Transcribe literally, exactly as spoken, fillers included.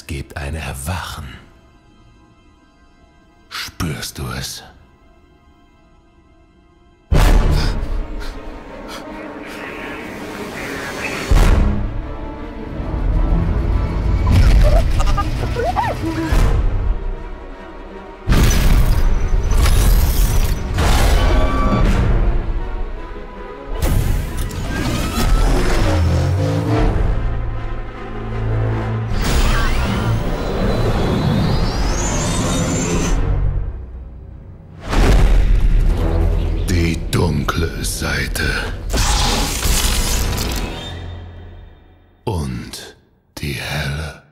Es gibt ein Erwachen. Spürst du es? Dunkle Seite und die helle.